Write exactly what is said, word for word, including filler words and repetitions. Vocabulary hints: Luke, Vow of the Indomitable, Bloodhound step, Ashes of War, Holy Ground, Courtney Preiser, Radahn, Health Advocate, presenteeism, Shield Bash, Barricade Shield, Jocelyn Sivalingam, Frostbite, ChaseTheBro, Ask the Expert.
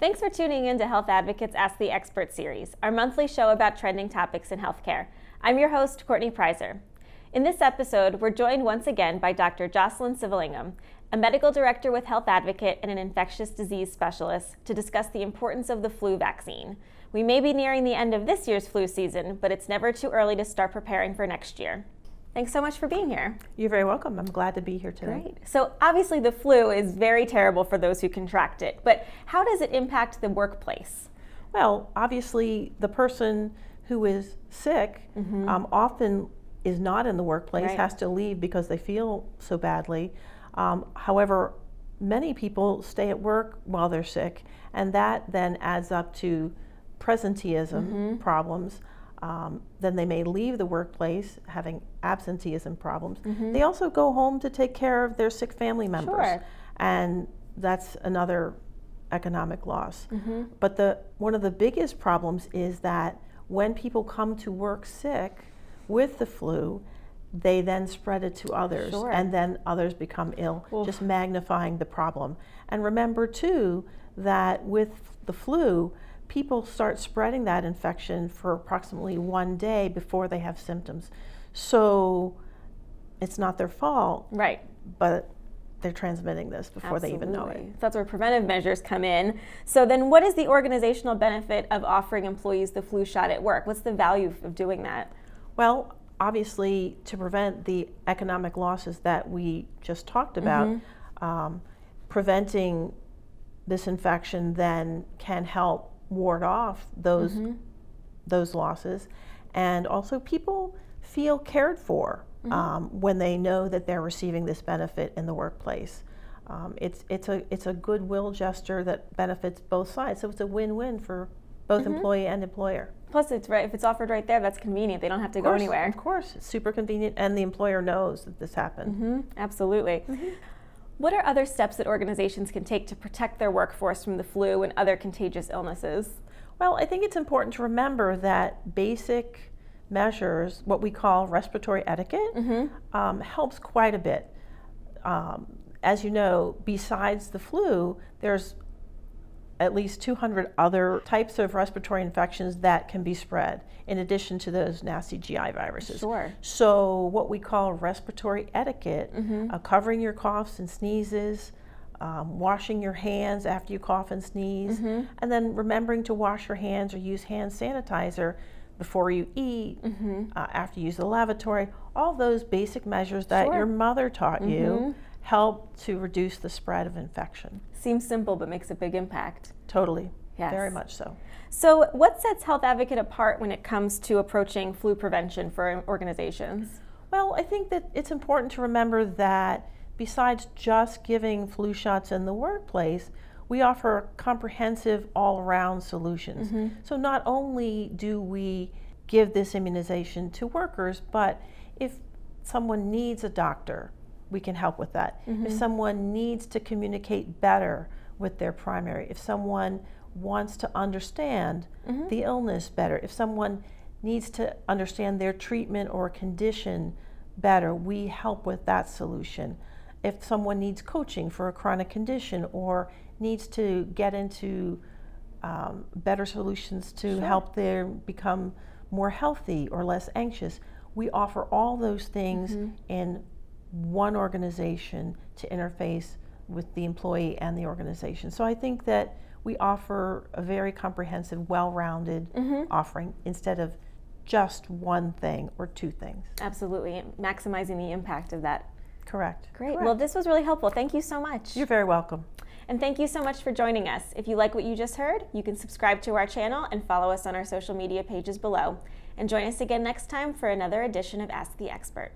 Thanks for tuning in to Health Advocate's Ask the Expert series, our monthly show about trending topics in healthcare. I'm your host, Courtney Preiser. In this episode, we're joined once again by Doctor Jocelyn Sivalingam, a medical director with Health Advocate and an infectious disease specialist, to discuss the importance of the flu vaccine. We may be nearing the end of this year's flu season, but it's never too early to start preparing for next year. Thanks so much for being here. You're very welcome. I'm glad to be here today. Great. So obviously the flu is very terrible for those who contract it, but how does it impact the workplace? Well, obviously the person who is sick mm-hmm. um, often is not in the workplace, right. has to leave because they feel so badly. Um, however, many people stay at work while they're sick, and that then adds up to presenteeism mm-hmm. problems. Um, then they may leave the workplace having absenteeism problems. Mm-hmm. They also go home to take care of their sick family members. Sure. And that's another economic loss. Mm-hmm. But the, one of the biggest problems is that when people come to work sick with the flu, they then spread it to others. Sure. And then others become ill, Oof. just magnifying the problem. And remember too, that with the flu, people start spreading that infection for approximately one day before they have symptoms. So it's not their fault, right? But they're transmitting this before Absolutely. they even know it. So that's where preventive measures come in. So then what is the organizational benefit of offering employees the flu shot at work? What's the value of doing that? Well, obviously to prevent the economic losses that we just talked about, mm-hmm. um, preventing this infection then can help ward off those mm-hmm. those losses, and also people feel cared for mm-hmm. um, when they know that they're receiving this benefit in the workplace. Um, it's it's a it's a goodwill gesture that benefits both sides, so it's a win-win for both mm-hmm. employee and employer. Plus, it's right if it's offered right there, that's convenient. They don't have to course, go anywhere. Of course, it's super convenient, and the employer knows that this happened. Mm-hmm. Absolutely. Mm-hmm. What are other steps that organizations can take to protect their workforce from the flu and other contagious illnesses? Well, I think it's important to remember that basic measures, what we call respiratory etiquette, mm-hmm. um, helps quite a bit. Um, as you know, besides the flu, there's at least two hundred other types of respiratory infections that can be spread, in addition to those nasty G I viruses. Sure. So what we call respiratory etiquette, mm-hmm. uh, covering your coughs and sneezes, um, washing your hands after you cough and sneeze, mm-hmm. and then remembering to wash your hands or use hand sanitizer before you eat, mm-hmm. uh, after you use the lavatory, all those basic measures that sure. your mother taught mm-hmm. you help to reduce the spread of infection. Seems simple, but makes a big impact. Totally, yes. Very much so. So what sets Health Advocate apart when it comes to approaching flu prevention for organizations? Well, I think that it's important to remember that besides just giving flu shots in the workplace, we offer comprehensive all-around solutions. Mm-hmm. So not only do we give this immunization to workers, but if someone needs a doctor, we can help with that. Mm-hmm. If someone needs to communicate better with their primary, if someone wants to understand mm-hmm. the illness better, if someone needs to understand their treatment or condition better, we help with that solution. If someone needs coaching for a chronic condition or needs to get into um, better solutions to sure. help them become more healthy or less anxious, we offer all those things mm-hmm. in one organization to interface with the employee and the organization. So I think that we offer a very comprehensive, well-rounded mm-hmm. offering instead of just one thing or two things. Absolutely, maximizing the impact of that. Correct. Great, Correct. Well this was really helpful. Thank you so much. You're very welcome. And thank you so much for joining us. If you like what you just heard, you can subscribe to our channel and follow us on our social media pages below. And join us again next time for another edition of Ask the Expert.